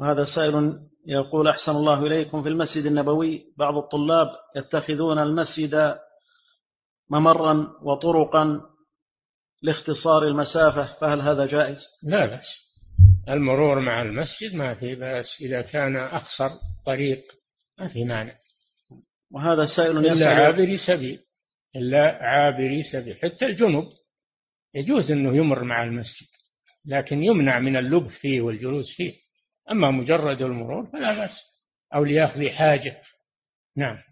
وهذا سائل يقول: أحسن الله إليكم، في المسجد النبوي بعض الطلاب يتخذون المسجد ممرا وطرقا لاختصار المسافة، فهل هذا جائز؟ لا بأس، المرور مع المسجد ما في بأس إذا كان أقصر طريق، ما في مانع. وهذا سائل يسأل: إلا عابري سبيل، إلا عابري سبيل، حتى الجنب يجوز أنه يمر مع المسجد، لكن يمنع من اللبث فيه والجلوس فيه، أما مجرد المرور فلا بأس، أو ليأخذ حاجة. نعم.